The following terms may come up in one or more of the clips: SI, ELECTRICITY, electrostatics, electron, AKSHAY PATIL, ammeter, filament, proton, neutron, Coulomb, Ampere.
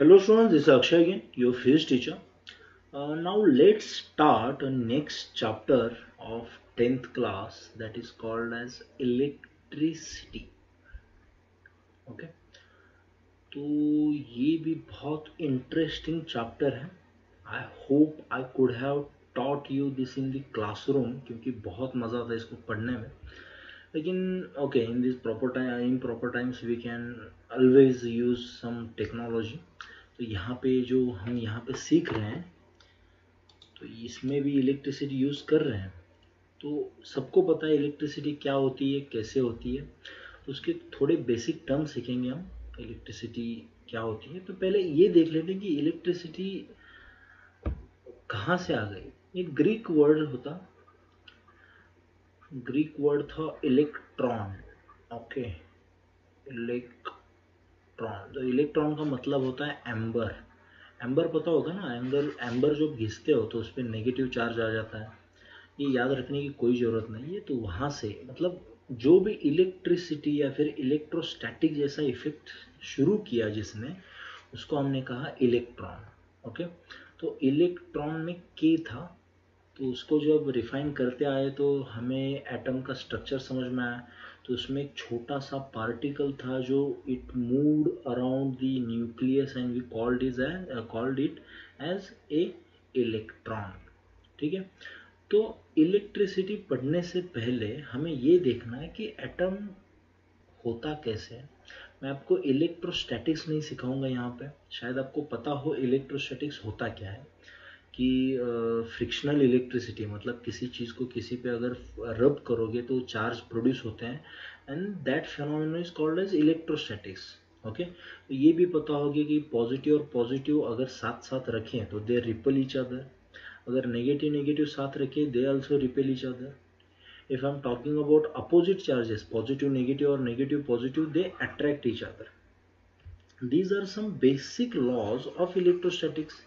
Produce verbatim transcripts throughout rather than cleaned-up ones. Hello students, this is Akshay again, your physics teacher. Uh, now let's start a next chapter of tenth class that is called as electricity. Okay. तो ये भी बहुत interesting chapter है. I hope I could have taught you this in the classroom क्योंकि बहुत मजा आता है इसको पढ़ने में. Again, okay, in this proper time, in proper times we can always use some technology. तो यहाँ पे जो हम यहाँ पे सीख रहे हैं तो इसमें भी इलेक्ट्रिसिटी यूज़ कर रहे हैं. तो सबको पता है इलेक्ट्रिसिटी क्या होती है, कैसे होती है, उसके थोड़े बेसिक टर्म सीखेंगे हम. इलेक्ट्रिसिटी क्या होती है, तो पहले ये देख लेते हैं कि इलेक्ट्रिसिटी कहाँ से आ गई. एक ग्रीक वर्ड होता, ग्रीक वर्ड था इलेक्ट्रॉन. Okay, electron. तो इलेक्ट्रॉन का मतलब होता है एम्बर. एम्बर पता होगा ना, एम्बर एम्बर जब घिसते हो तो उस पर नेगेटिव चार्ज आ जाता है. ये याद रखने की कोई ज़रूरत नहीं है. तो वहाँ से मतलब जो भी इलेक्ट्रिसिटी या फिर इलेक्ट्रोस्टैटिक जैसा इफेक्ट शुरू किया जिसने, उसको हमने कहा इलेक्ट्रॉन. ओके, तो इलेक्ट्रॉन में के था, तो उसको जब रिफाइन करते आए तो हमें एटम का स्ट्रक्चर समझ में आया. तो उसमें एक छोटा सा पार्टिकल था जो it moved around the nucleus and we called is called it as a electron. ठीक है, तो इलेक्ट्रिसिटी पढ़ने से पहले हमें ये देखना है कि एटम होता कैसे है. मैं आपको इलेक्ट्रोस्टैटिक्स नहीं सिखाऊंगा यहाँ पे. शायद आपको पता हो इलेक्ट्रोस्टैटिक्स होता क्या है, कि फ्रिक्शनल इलेक्ट्रिसिटी मतलब किसी चीज़ को किसी पे अगर रब करोगे तो चार्ज प्रोड्यूस होते हैं, and that phenomena is called as electrostatics. Okay, तो ये भी पता होगा कि पॉजिटिव और पॉजिटिव अगर साथ साथ रखें तो दे रिपेल ईच अदर. अगर नेगेटिव नेगेटिव साथ रखें they also repel each other. If I am talking about opposite charges, positive negative और negative positive, they attract each other. These are some basic laws of electrostatics.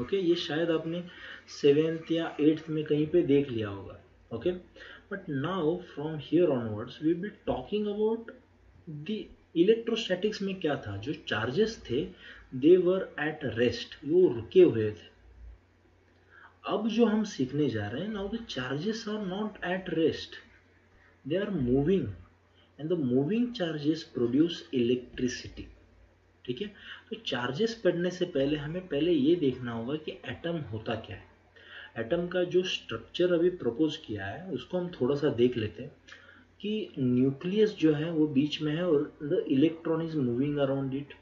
Okay okay, ये शायद आपने seventh या eighth में कहीं पे देख लिया होगा. Okay, but now from here onwards we be talking about the electrostatics में क्या था. जो चार्जेस थे दे वर एट रेस्ट, वो रुके हुए थे. अब जो हम सीखने जा रहे हैं, now the charges are not at rest, they are moving and the moving charges produce electricity. ठीक है, तो चार्जेस पढ़ने से पहले हमें पहले ये देखना होगा कि एटम होता क्या है. एटम का जो स्ट्रक्चर अभी प्रपोज किया है उसको हम थोड़ा सा देख लेते हैं कि न्यूक्लियस जो है वो बीच में है और the electron is moving around it.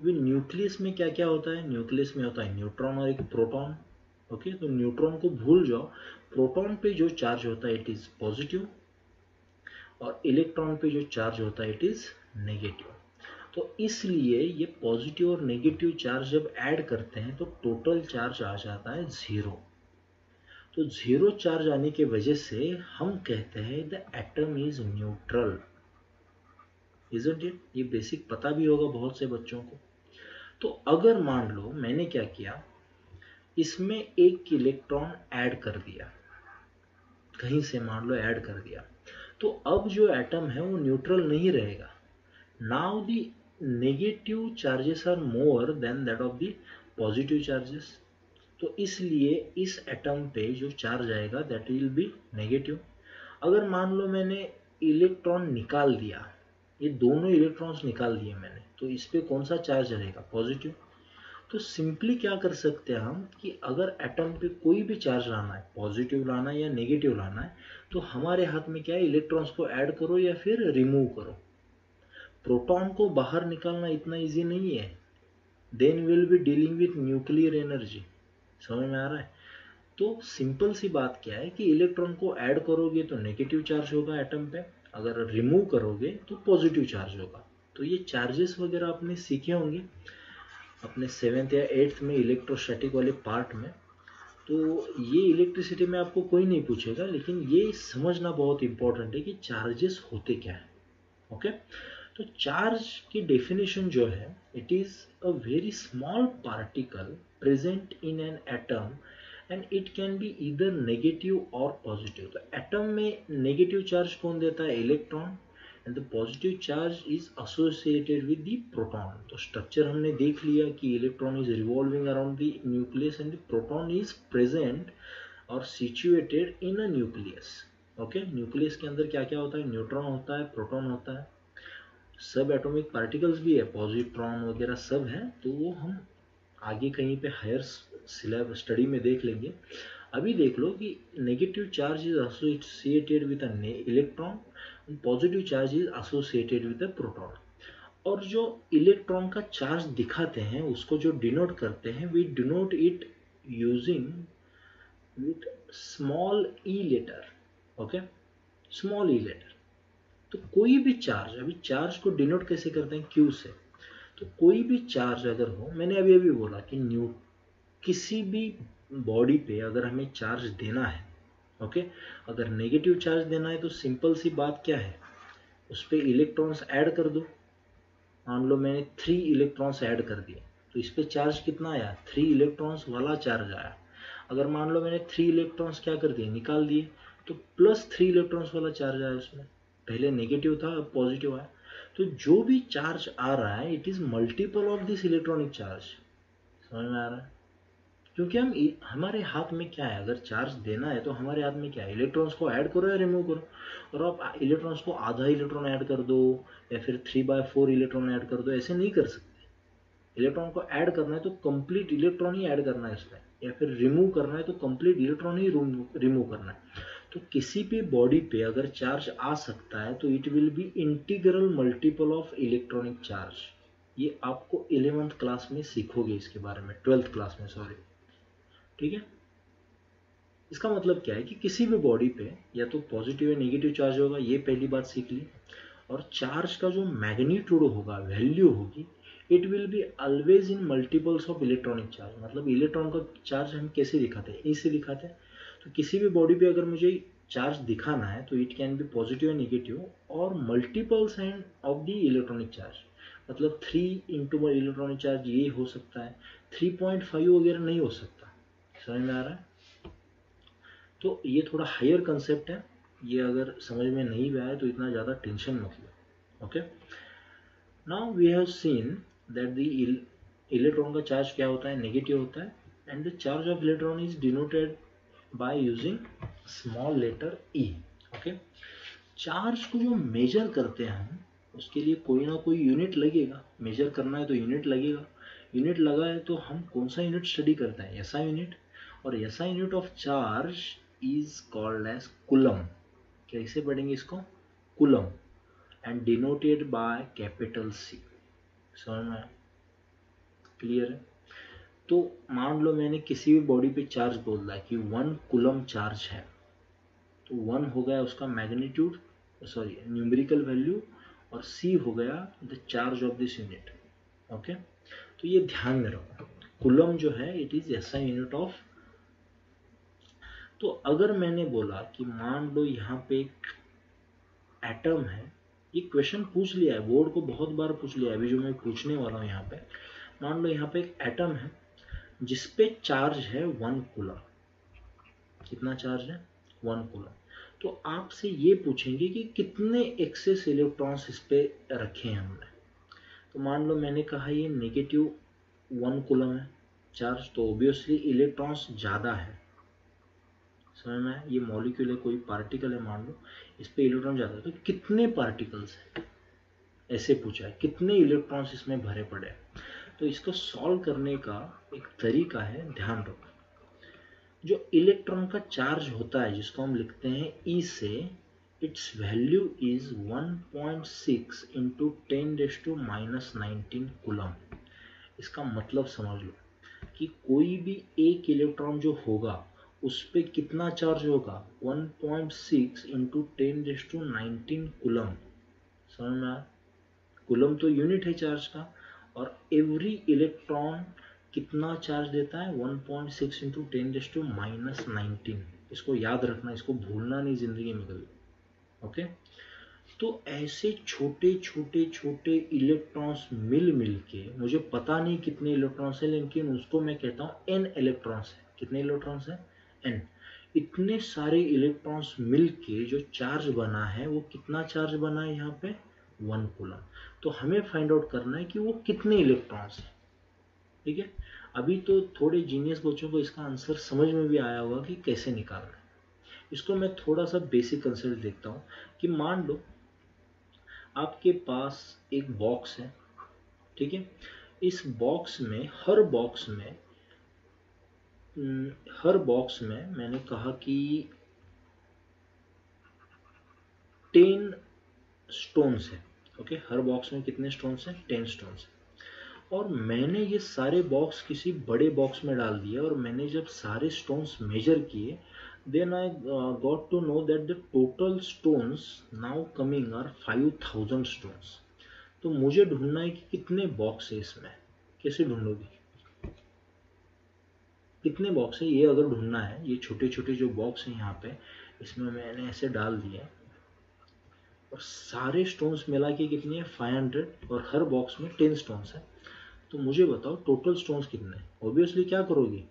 अभी न्यूक्लियस में क्या क्या होता है. न्यूक्लियस में होता है न्यूट्रॉन और एक प्रोटॉन. ओके, तो न्यूट्रॉन को भूल जाओ. प्रोटॉन पे जो चार्ज होता है इट इज़ पॉजिटिव, और इलेक्ट्रॉन पे जो चार्ज होता है इट इज़ नेगेटिव. तो इसलिए ये पॉजिटिव और नेगेटिव चार्ज जब ऐड करते हैं तो टोटल चार्ज आ जाता है ज़ीरो. तो ज़ीरो चार्ज आने की वजह से हम कहते हैं the atom is neutral. Isn't it? ये बेसिक पता भी होगा बहुत से बच्चों को. तो अगर मान लो मैंने क्या किया, इसमें एक इलेक्ट्रॉन ऐड कर दिया, कहीं से मान लो ऐड कर दिया, तो अब जो एटम है वो न्यूट्रल नहीं रहेगा. Now the negative charges are more than that of the positive charges. तो इसलिए इस एटम पे जो चार्ज आएगा दैट विल बी नेगेटिव. अगर मान लो मैंने इलेक्ट्रॉन निकाल दिया, ये दोनों इलेक्ट्रॉन्स निकाल दिए मैंने, तो इस पे कौन सा चार्ज रहेगा, पॉजिटिव. तो सिंपली क्या कर सकते हैं हम कि अगर एटम पे कोई भी चार्ज लाना है, पॉजिटिव लाना है या नेगेटिव लाना है, तो हमारे हाथ में क्या है, इलेक्ट्रॉन्स को ऐड करो या फिर रिमूव करो. प्रोटॉन को बाहर निकालना इतना इजी नहीं है. Then will be dealing with nuclear energy. समझ में आ रहा है? तो सिंपल सी बात क्या है कि इलेक्ट्रॉन को ऐड करोगे तो नेगेटिव चार्ज होगा एटम पे, अगर रिमूव करोगे तो पॉजिटिव चार्ज होगा. तो ये चार्जेस वगैरह आपने सीखे होंगे अपने सेवेंथ या एट्थ में इलेक्ट्रोस्टैटिक वाले पार्ट में. तो ये इलेक्ट्रिसिटी में आपको कोई नहीं पूछेगा, लेकिन ये समझना बहुत इंपॉर्टेंट है कि चार्जेस होते क्या हैं. Okay okay? तो चार्ज की डेफिनेशन जो है, it is a very small particle present in an atom and it can be either negative और पॉजिटिव. तो एटम में नेगेटिव चार्ज कौन देता है, electron, and the positive charge is associated with the proton. तो structure हमने देख लिया कि electron is revolving around the nucleus and the proton is present or situated in a nucleus. Okay, nucleus के अंदर क्या क्या होता है? Neutron होता है, proton होता है, सब एटॉमिक पार्टिकल्स भी है, पॉजिट्रॉन वगैरह सब है, तो वो हम आगे कहीं पे हायर सिलेब स्टडी में देख लेंगे. अभी देख लो कि negative charge is associated with a electron, positive charge is associated with a proton. और जो इलेक्ट्रॉन का चार्ज दिखाते हैं उसको जो डिनोट करते हैं, we denote it using with small e letter. Okay, small e letter. तो कोई भी चार्ज, अभी चार्ज को डिनोट कैसे करते हैं? क्यू से. तो कोई भी चार्ज अगर हो, मैंने अभी अभी बोला कि न्यू किसी भी बॉडी पे अगर हमें चार्ज देना है, ओके, अगर नेगेटिव चार्ज देना है तो सिंपल सी बात क्या है, उस पर इलेक्ट्रॉन्स ऐड कर दो. मान लो मैंने थ्री इलेक्ट्रॉन्स ऐड कर दिए, तो इस पर चार्ज कितना आया? थ्री इलेक्ट्रॉन्स वाला चार्ज आया. अगर मान लो मैंने थ्री इलेक्ट्रॉन्स क्या कर दिए? निकाल दिए, तो प्लस थ्री इलेक्ट्रॉन्स वाला चार्ज आया उसमें. पहले नेगेटिव था, अब पॉजिटिव आया. तो जो भी चार्ज आ रहा है it is multiple of this electronic charge. समझ में आ रहा है? क्योंकि हम हमारे हाथ में क्या है, अगर चार्ज देना है तो हमारे हाथ में क्या है, इलेक्ट्रॉन्स को ऐड करो या रिमूव करो. और आप इलेक्ट्रॉन्स को आधा इलेक्ट्रॉन ऐड कर दो या फिर three by four electron add कर दो, ऐसे नहीं कर सकते. इलेक्ट्रॉन को ऐड करना है तो कंप्लीट इलेक्ट्रॉन ही ऐड करना है इसमें, या फिर रिमूव करना है तो कंप्लीट इलेक्ट्रॉन ही रिमूव करना है. तो किसी भी बॉडी पे अगर चार्ज आ सकता है तो it will be integral multiple of electronic charge. ये आपको इलेवेंथ क्लास में सीखोगे इसके बारे में, ट्वेल्थ क्लास में, सॉरी. ठीक है, इसका मतलब क्या है कि किसी भी बॉडी पे या तो पॉजिटिव या नेगेटिव चार्ज होगा, ये पहली बात सीख ली. और चार्ज का जो मैग्नीट्यूड होगा, वैल्यू होगी, it will be always in multiples of electronic charge. मतलब इलेक्ट्रॉन का चार्ज हम कैसे दिखाते हैं, इससे दिखाते हैं. तो किसी भी बॉडी पे अगर मुझे चार्ज दिखाना है तो it can be positive and negative और multiples and of the electronic charge. मतलब three into one electronic charge ये हो सकता है, थ्री पॉइंट फाइव वगैरह नहीं हो सकता. समझ में आ रहा है? तो ये थोड़ा हायर कंसेप्ट है, ये अगर समझ में नहीं आया तो इतना ज़्यादा टेंशन मत लो. Okay, now we have seen that the electron का चार्ज क्या होता है, नेगेटिव होता है, and the charge of electron is denoted by using small letter e. Okay, charge को जो मेजर करते हैं हम, उसके लिए कोई ना कोई यूनिट लगेगा. मेजर करना है तो यूनिट लगेगा. यूनिट लगा है तो हम कौन सा यूनिट स्टडी करते हैं? SI unit. और SI unit of charge is called as coulomb. कैसे पढ़ेंगे इसको? Coulomb and denoted by capital C. समझ में आया? क्लियर है? तो मान लो मैंने किसी भी बॉडी पे चार्ज बोल दिया कि वन कूलम चार्ज है, तो वन हो गया उसका मैग्नीट्यूड, सॉरी न्यूमेरिकल वैल्यू, और सी हो गया the charge of this unit. Okay, तो ये ध्यान में रखो, कूलम जो है it is SI unit of. तो अगर मैंने बोला कि मान लो यहाँ पे एक एटम है, ये क्वेश्चन पूछ लिया है बोर्ड को, बहुत बार पूछ लिया है, अभी जो मैं पूछने वाला हूँ यहाँ पे, मान लो यहाँ पे एक एटम है जिसपे चार्ज है वन कूलम. कितना चार्ज है? One coulomb. तो आपसे ये पूछेंगे कि कितने एक्सेस इलेक्ट्रॉन्स इस पे रखे हैं हमने. तो मान लो मैंने कहा ये नेगेटिव वन कूलम है चार्ज, तो ऑब्वियसली इलेक्ट्रॉन्स ज़्यादा है. समझ में आया? ये मॉलिक्यूल है, कोई पार्टिकल है, मान लो इस पे इलेक्ट्रॉन ज़्यादा है, तो कितने पार्टिकल्स है ऐसे पूछा है, कितने इलेक्ट्रॉन्स इसमें भरे पड़े हैं. तो इसको सॉल्व करने का एक तरीका है, ध्यान रखो, जो इलेक्ट्रॉन का चार्ज होता है जिसको हम लिखते हैं ई से, its value is one point six into ten raise to minus nineteen coulomb. इसका मतलब समझ लो कि कोई भी एक इलेक्ट्रॉन जो होगा उस पे कितना चार्ज होगा? One point six into ten raise to nineteen coulomb. समझ में आया? कूलम तो यूनिट है चार्ज का, और एवरी इलेक्ट्रॉन कितना चार्ज देता है? One point six into ten raise to minus nineteen. इसको याद रखना, इसको भूलना नहीं जिंदगी में कभी. ओके, तो ऐसे छोटे छोटे छोटे इलेक्ट्रॉन्स मिल मिल के, मुझे पता नहीं कितने इलेक्ट्रॉन्स हैं, लेकिन उसको मैं कहता हूँ एन इलेक्ट्रॉन्स है. कितने इलेक्ट्रॉन्स हैं? एन. इतने सारे इलेक्ट्रॉन्स मिल के जो चार्ज बना है, वो कितना चार्ज बना है यहाँ पे? One coulomb. तो हमें फाइंड आउट करना है कि वो कितने इलेक्ट्रॉन्स हैं, ठीक है। अभी तो थोड़े जीनियस बच्चों को इसका आंसर समझ में भी आया होगा कि कैसे निकालना है। इसको मैं थोड़ा सा बेसिक कंसेप्ट देखता हूँ कि मान लो आपके पास एक बॉक्स है, ठीक है। इस बॉक्स में हर बॉक्स में हर बॉक्स में मैंने कहा कि टेन स्टोन्स है, ओके। हर बॉक्स में कितने स्टोन्स हैं? टेन स्टोन्स हैं। और मैंने ये सारे बॉक्स किसी बड़े बॉक्स में डाल दिए और मैंने जब सारे स्टोन्स मेजर किए then I got to know that the total stones now coming are five thousand stones. तो मुझे ढूंढना है कि कितने बॉक्स है इसमें। कैसे ढूंढोगे कितने बॉक्स है ये अगर ढूंढना है? ये छोटे छोटे जो बॉक्स हैं यहाँ पे, इसमें मैंने ऐसे डाल दिया और सारे स्टोन्स मिला के कितने हैं? Five hundred. और हर बॉक्स में टेन स्टोन्स हैं। तो मुझे बताओ टोटल स्टोन्स कितने हैं? ऑब्वियसली क्या करोगे?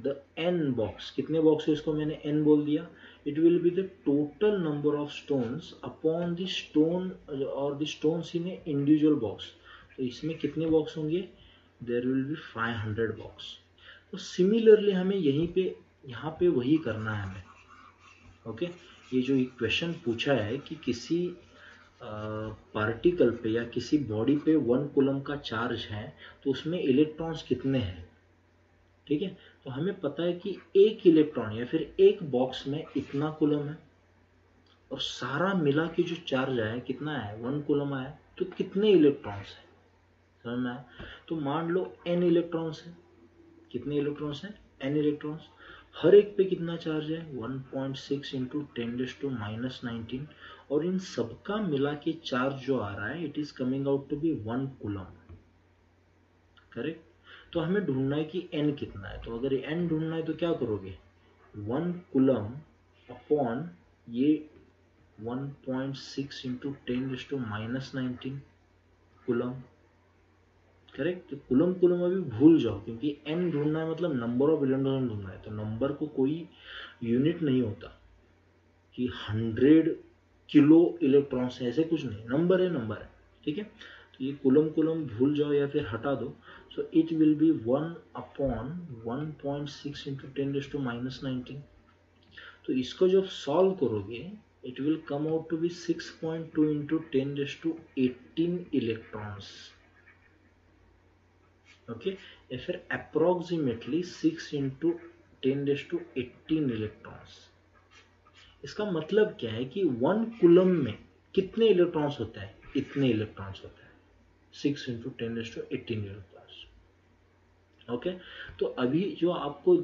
द एन बॉक्स, कितने बॉक्स है इसको मैंने एन बोल दिया। It will be the total number of stones upon the stone और the stones in a individual box. तो इसमें कितने बॉक्स होंगे? There will be five hundred box. तो सिमिलरली हमें यहीं पे यहाँ पे वही करना है हमें, ओके। ये जो इक्वेशन पूछा है कि किसी पार्टिकल पे या किसी बॉडी पे वन कूलम का चार्ज है तो उसमें इलेक्ट्रॉन्स कितने हैं, ठीक है। तो हमें पता है कि एक इलेक्ट्रॉन या फिर एक बॉक्स में इतना कूलम है और सारा मिला के जो चार्ज आया कितना है? वन कूलम आया। तो कितने इलेक्ट्रॉन्स हैं, समझ में आया? तो मान लो एन इलेक्ट्रॉन्स है। कितने इलेक्ट्रॉन्स हैं? N electrons. हर एक पे कितना चार्ज है? One point six into ten raise to minus nineteen. और इन सबका मिला के चार्ज जो आ रहा है it is coming out to be one coulomb, correct. तो हमें ढूंढना है कि एन कितना है। तो अगर एन ढूंढना है तो क्या करोगे? वन कूलम अपॉन ये one point six into ten raise to minus nineteen coulomb, correct. तो कुलम कुलम अभी भूल जाओ क्योंकि एन ढूंढना है मतलब नंबर ऑफ इलेक्ट्रॉन ढूंढना है। तो नंबर को कोई यूनिट नहीं होता कि हंड्रेड किलो इलेक्ट्रॉन्स है, ऐसे कुछ नहीं। नंबर है, नंबर है, ठीक है। तो ये कुलम कुलम भूल जाओ या फिर हटा दो। So it will be one upon one point six into ten raise to minus nineteen. तो इसको जब सॉल्व करोगे it will come out to be six point two into ten raise to eighteen electrons, okay. या फिर approximately six into ten raise to eighteen electrons. इसका मतलब क्या है कि वन कूलम में कितने इलेक्ट्रॉन्स होते हैं? इतने इलेक्ट्रॉन्स होते हैं, six into ten raise to eighteen electrons, okay. तो अभी जो आपको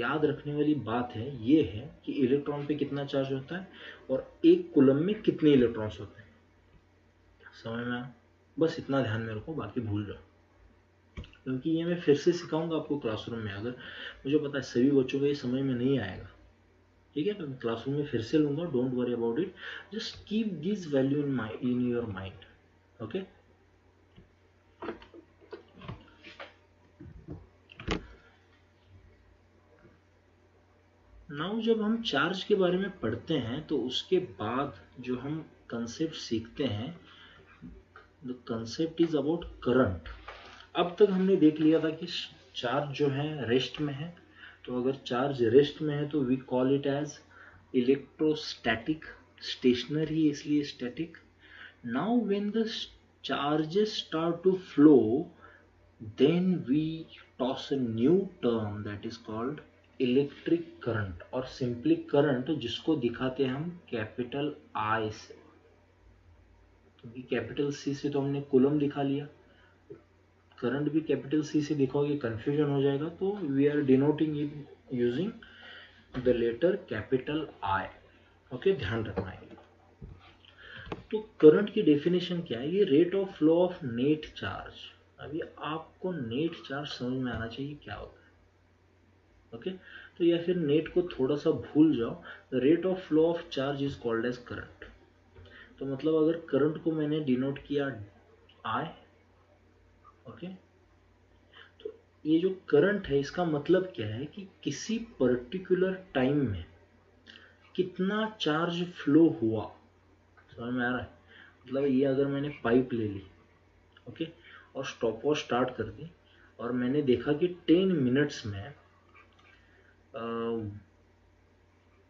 याद रखने वाली बात है ये है कि इलेक्ट्रॉन पे कितना चार्ज होता है और एक कूलम में कितने इलेक्ट्रॉन्स होते हैं, समझ में आया? बस इतना ध्यान में रखो, बाकी भूल जाओ क्योंकि ये मैं फिर से सिखाऊंगा आपको क्लासरूम में। अगर मुझे पता है सभी बच्चों को ये समझ में नहीं आएगा, ठीक है, तो मैं क्लासरूम में फिर से लूंगा। Don't worry about it, just keep this value in mind, in your mind, okay. Now जब हम चार्ज के बारे में पढ़ते हैं तो उसके बाद जो हम कंसेप्ट सीखते हैं, the concept is about current. अब तक हमने देख लिया था कि चार्ज जो है रेस्ट में है, तो अगर चार्ज रेस्ट में है तो we call it as electrostatic, stationary, इसलिए static. Now when the charges start to flow then we toss a new term that is called electric current, और सिंपली करंट जिसको दिखाते हैं हम कैपिटल आई से, क्योंकि कैपिटल सी से तो हमने कूलम दिखा लिया, करंट भी कैपिटल सी से दिखाओगे कंफ्यूजन हो जाएगा, तो we are denoting it using the letter capital I, okay. ध्यान रखना है। तो करंट की डेफिनेशन क्या है? ये rate of flow of net charge. अभी आपको नेट चार्ज समझ में आना चाहिए क्या होता है, ओके। तो या फिर नेट को थोड़ा सा भूल जाओ। The rate of flow of charge is called as current. तो मतलब अगर करंट को मैंने डिनोट किया आई, ओके okay? तो ये जो करंट है इसका मतलब क्या है कि किसी पर्टिकुलर टाइम में कितना चार्ज फ्लो हुआ, समझ में आ रहा है? मतलब ये अगर मैंने पाइप ले ली, ओके, और स्टॉप वॉच स्टार्ट कर दी और मैंने देखा कि टेन मिनट्स में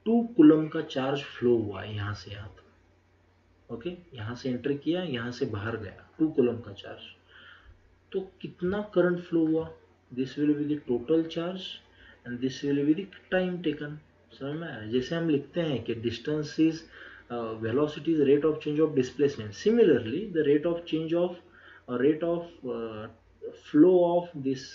टू कूलम का चार्ज फ्लो हुआ यहाँ से यहाँ तक, ओके, यहाँ से एंटर किया, यहाँ से बाहर गया, टू कूलम का चार्ज। तो कितना करंट फ्लो हुआ? This will be the total charge and this will be the time taken. समझ में आया? जैसे हम लिखते हैं कि distance is velocity is rate of change of displacement, similarly the rate of change of rate of flow of this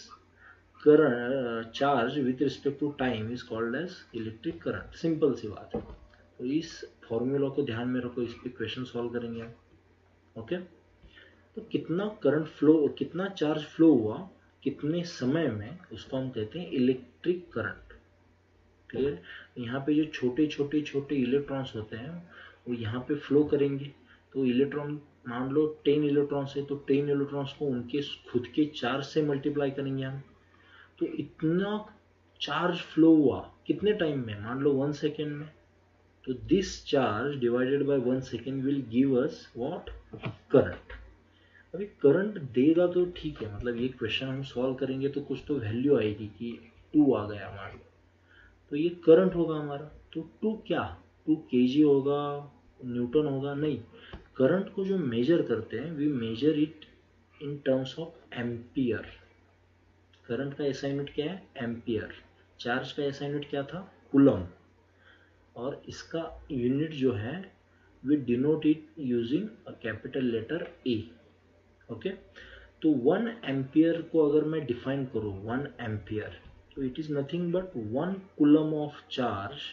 current charge with respect to time is called as electric current. Simple सी बात है। तो इस formula को ध्यान में रखो, इस पर क्वेश्चन सॉल्व करेंगे हम, ओके। तो कितना करंट फ्लो, कितना चार्ज फ्लो हुआ कितने समय में, उसको हम कहते हैं इलेक्ट्रिक करंट। क्लियर? यहाँ पे जो छोटे छोटे छोटे इलेक्ट्रॉन्स होते हैं वो यहाँ पे फ्लो करेंगे। तो इलेक्ट्रॉन, मान लो टेन इलेक्ट्रॉन्स है, तो टेन इलेक्ट्रॉन्स को उनके खुद के चार्ज से मल्टीप्लाई करेंगे हम। तो इतना चार्ज फ्लो हुआ कितने टाइम में? मान लो वन सेकेंड में। तो this charge divided by one second will give us what? Current. अभी करंट देगा तो ठीक है, मतलब ये क्वेश्चन हम सॉल्व करेंगे तो कुछ तो वैल्यू आएगी कि टू आ गया मान लो, तो ये करंट होगा हमारा। तो टू क्या, टू केजी होगा, न्यूटन होगा? नहीं, करंट को जो मेजर करते हैं we measure it in terms of ampere. Current का एसआई यूनिट क्या है? एम्पियर। चार्ज का एसआई यूनिट क्या था? कूलम। और इसका यूनिट जो है we denote it using a capital letter A, okay. तो वन एम्पियर को अगर मैं डिफाइन करूँ, one ampere, so it is nothing but one coulomb of charge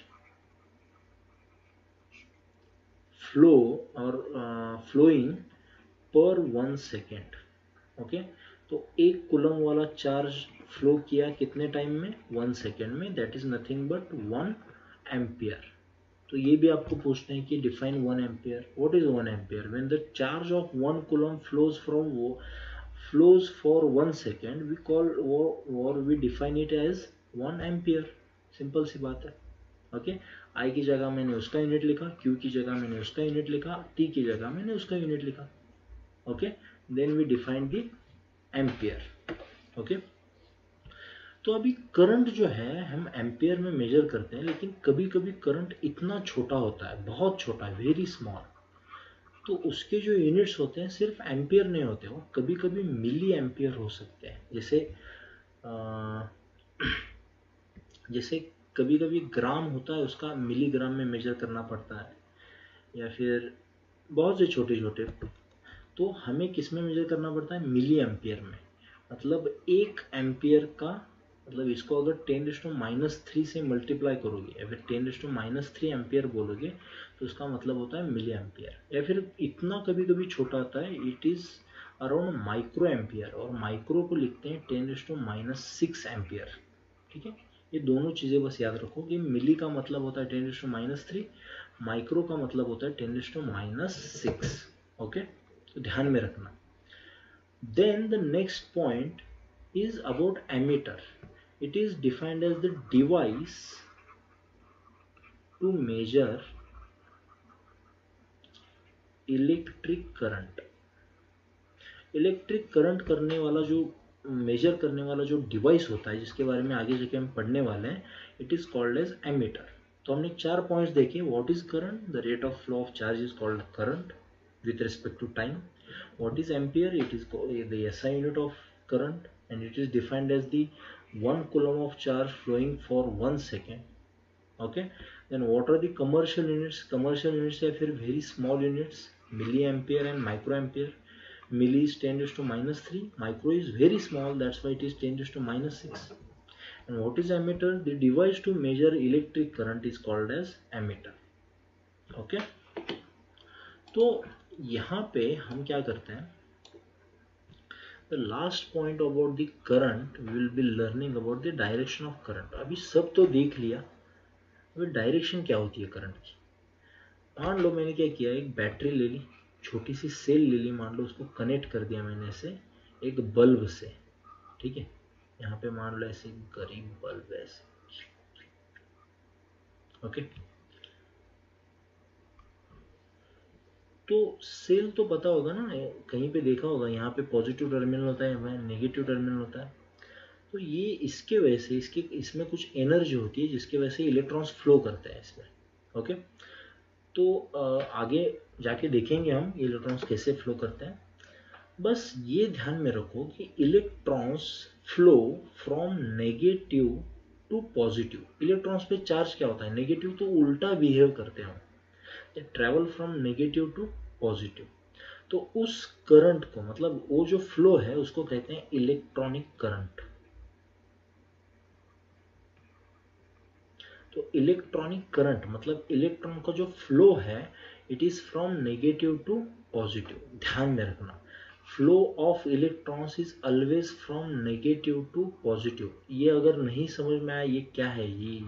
flow or uh, flowing per one second, okay? तो एक coulomb वाला charge flow किया कितने टाइम में? वन सेकेंड में। That is nothing but one ampere. तो ये भी आपको पूछते हैं कि define one ampere. What is one ampere? When the charge of one coulomb flows from वो flows for one second we call or, or we define it as one ampere. Simple सी बात है, ओके। आई की जगह मैंने उसका unit लिखा, Q की जगह मैंने उसका यूनिट लिखा, टी की जगह मैंने उसका यूनिट लिखा, okay. Then we define the ampere, okay. तो अभी करंट जो है हम एम्पियर में मेजर करते हैं, लेकिन कभी कभी करंट इतना छोटा होता है, बहुत छोटा, वेरी स्मॉल, तो उसके जो यूनिट्स होते हैं सिर्फ एम्पियर नहीं होते, वो कभी कभी मिली एम्पियर हो सकते हैं। जैसे आ, जैसे कभी कभी ग्राम होता है, उसका मिलीग्राम में मेजर करना पड़ता है, या फिर बहुत से छोटे छोटे। तो हमें किस में मेजर करना पड़ता है? मिली एम्पियर में। मतलब एक एम्पियर का, मतलब इसको अगर ten raise to minus three से मल्टीप्लाई करोगे, अगर ten raise to minus three ampere बोलोगे तो उसका मतलब होता है मिली एम्पियर। या फिर इतना कभी कभी छोटा होता है, it is around micro ampere. और माइक्रो को लिखते हैं ten raise to minus six ampere, ठीक है। ये दोनों चीज़ें बस याद रखो कि मिली का मतलब होता है ten raise to minus three, micro का मतलब होता है ten raise to minus six, okay. तो ध्यान में रखना। Then the next point is about ammeter. It is defined as the device to measure electric current. Electric current करने वाला जो measure करने वाला जो device होता है, जिसके बारे में आगे जाके हम पढ़ने वाले हैं, it is called as ammeter. तो हमने चार points देखे, what is current, the rate of flow of charge is called current with respect to time. What is ampere, it is the S I unit of current and it is defined as the one coulomb of charge flowing for one second, okay. Then what are the commercial units? Commercial units या फिर very small units, milli ampere and micro ampere. Milli is ten raised to minus three, micro is very small, that's why it is ten raised to minus six. And what is ammeter? The device to measure electric current is called as ammeter, okay. तो यहाँ पे हम क्या करते हैं? The last point about the current, we will be learning about the direction of current. अभी सब तो देख लिया, अभी डायरेक्शन क्या होती है करंट की। मान लो मैंने क्या किया, एक बैटरी ले ली, छोटी सी सेल ले ली, मान लो उसको कनेक्ट कर दिया मैंने ऐसे एक बल्ब से, ठीक है। यहाँ पे मान लो ऐसे गरीब बल्ब है ऐसे, ओके। तो सेल तो पता होगा ना, कहीं पे देखा होगा, यहाँ पे पॉजिटिव टर्मिनल होता है, यहाँ नेगेटिव टर्मिनल होता है। तो ये इसके वजह से इसके इसमें कुछ एनर्जी होती है जिसके वजह से इलेक्ट्रॉन्स फ्लो करते हैं इसमें। ओके, तो आगे जाके देखेंगे हम इलेक्ट्रॉन्स कैसे फ्लो करते हैं। बस ये ध्यान में रखो कि electrons flow from negative to positive. Electrons पे चार्ज क्या होता है, नेगेटिव, तो उल्टा बिहेव करते हैं, travel from negative to positive. तो उस करंट को, मतलब वो जो फ्लो है उसको कहते हैं इलेक्ट्रॉनिक करंट। तो इलेक्ट्रॉनिक करंट मतलब इलेक्ट्रॉन का जो फ्लो है it is from negative to positive. ध्यान में रखना, flow of electrons is always from negative to positive. ये अगर नहीं समझ में आया ये क्या है, ये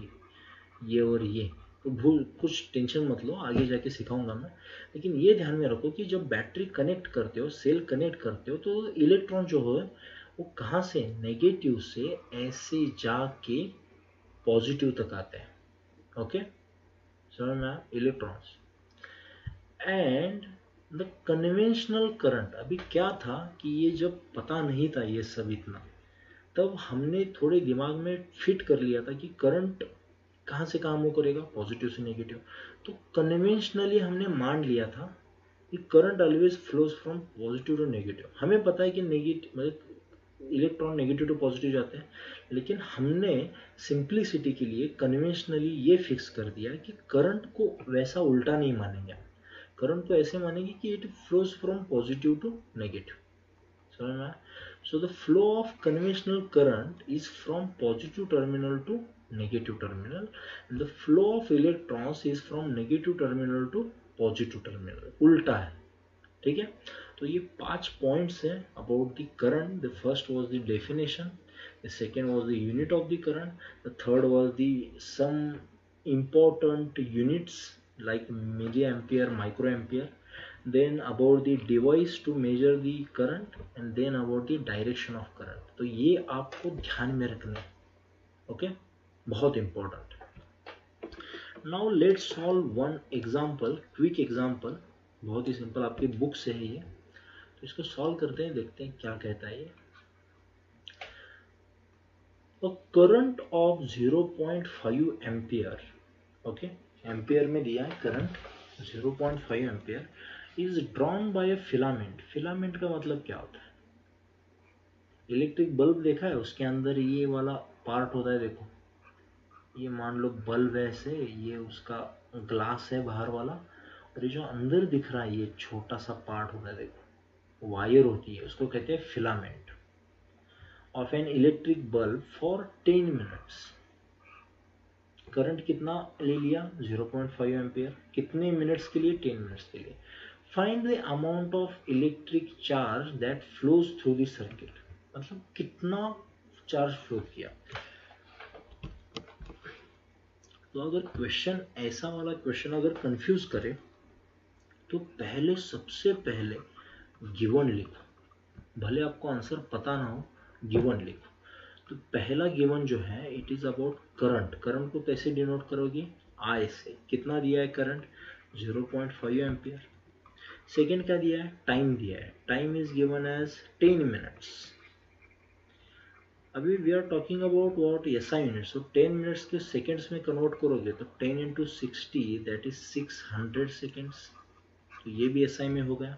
ये और ये, तो भूल कुछ टेंशन मत लो, आगे जाके सिखाऊंगा मैं। लेकिन ये ध्यान में रखो कि जब बैटरी कनेक्ट करते हो, सेल कनेक्ट करते हो, तो इलेक्ट्रॉन जो है वो कहाँ से, नेगेटिव से ऐसे जाके पॉजिटिव तक आते हैं। ओके, समझ में आया। Electrons and the conventional current. अभी क्या था कि ये जब पता नहीं था ये सब इतना, तब हमने थोड़े दिमाग में फिट कर लिया था कि करंट कहाँ से कहाँ मूव करेगा, पॉजिटिव से नेगेटिव। तो कन्वेंशनली हमने मान लिया था कि current always flows from positive to negative. हमें पता है कि नेगेटिव मतलब इलेक्ट्रॉन नेगेटिव टू पॉजिटिव जाते हैं, लेकिन हमने सिंप्लिसिटी के लिए कन्वेंशनली ये फिक्स कर दिया कि करंट को वैसा उल्टा नहीं मानेंगे, करंट को ऐसे मानेंगे कि it flows from positive to negative. समझ में आया। So the flow of conventional current is from positive terminal to negative terminal and the flow of electrons is from negative terminal to positive terminal, उल्टा है। ठीक है, तो ये पांच पॉइंट्स हैं about the current. The first was the definition, the second was the unit of the current, the third was the some important units like milli ampere, micro ampere, then about the device to measure the current and then about the direction of current. तो ये आपको ध्यान में रखना है। Okay, बहुत important. Now let's solve one example, quick example, बहुत ही सिंपल, आपकी बुक से है ये। तो इसको सॉल्व करते हैं, देखते हैं क्या कहता है ये। तो current of zero point five ampere, okay, ampere में दिया है current zero point five ampere is drawn by a filament. Filament का मतलब क्या होता है, इलेक्ट्रिक बल्ब देखा है, उसके अंदर ये वाला पार्ट होता है, देखो ये मान लो बल्ब ऐसे, ये उसका ग्लास है बाहर वाला, और ये जो अंदर दिख रहा है ये छोटा सा पार्ट होता है, देखो वायर होती है, उसको कहते हैं filament of an electric bulb for ten minutes. Current कितना ले लिया, ज़ीरो पॉइंट फ़ाइव एम्पियर, कितने मिनट्स के लिए, टेन मिनट्स के लिए। Find the amount of electric charge that flows through the circuit, मतलब कितना चार्ज फ्लो किया। तो अगर क्वेश्चन ऐसा वाला क्वेश्चन अगर कंफ्यूज करे तो पहले सबसे पहले गिवन लिखो, भले आपको आंसर पता ना हो, गिवन लिखो। तो पहला गिवन जो है it is about current. Current को कैसे डिनोट करोगे, आई से। कितना दिया है current, zero point five ampere. Second क्या दिया है, टाइम दिया है, time is given as ten minutes. अभी we are talking about what, S I unit. So ten minutes के सेकेंड्स में कन्वर्ट करोगे तो ten into sixty that is six hundred seconds. तो ये भी एस आई में हो गया।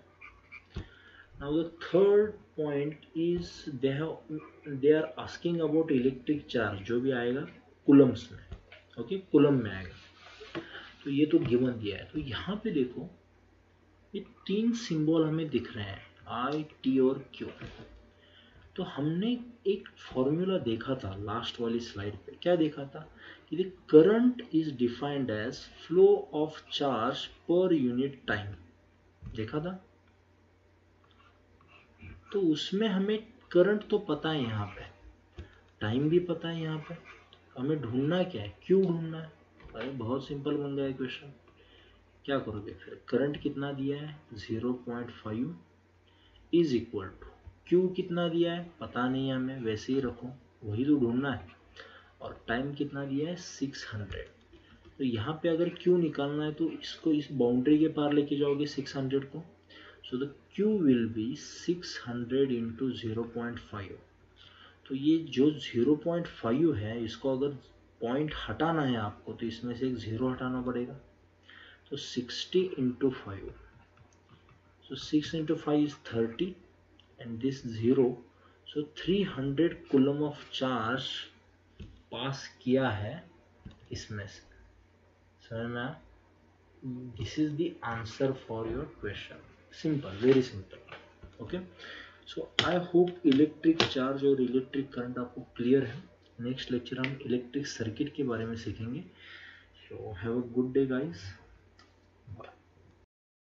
Now the third point is they have they are asking about electric charge, जो भी आएगा कूलम्स में। Okay okay? कूलम में आएगा। तो ये तो गिवन दिया है। तो यहाँ पे देखो ये तीन सिंबल हमें दिख रहे हैं, आई, टी और क्यू। तो हमने एक फॉर्मूला देखा था लास्ट वाली स्लाइड पे, क्या देखा था कि the current is defined as flow of charge per unit time, देखा था। तो उसमें हमें करंट तो पता है, यहाँ पे टाइम भी पता है, यहाँ पे हमें ढूंढना क्या है, क्यू ढूंढना है। अरे बहुत सिंपल बन गया क्वेश्चन। क्या करोगे फिर, करंट कितना दिया है zero point five is equal to Q, कितना दिया है पता नहीं है हमें, वैसे ही रखो, वही तो ढूंढना है, और टाइम कितना दिया है सिक्स हंड्रेड। तो यहाँ पे अगर Q निकालना है तो इसको इस बाउंड्री के पार लेके जाओगे सिक्स हंड्रेड को. So the Q will be six hundred into zero point five. तो ये जो ज़ीरो पॉइंट फाइव है इसको अगर पॉइंट हटाना है आपको तो इसमें से एक ज़ीरो हटाना पड़ेगा. तो sixty into five. So six into five is thirty and this zero. So three hundred coulomb of charge pass किया है इसमें से. समझ में आया? This is the answer for your question. Simple, very simple. Okay. So I hope electric charge और electric current आपको clear है. Next lecture हम electric circuit के बारे में सीखेंगे. So have a good day guys.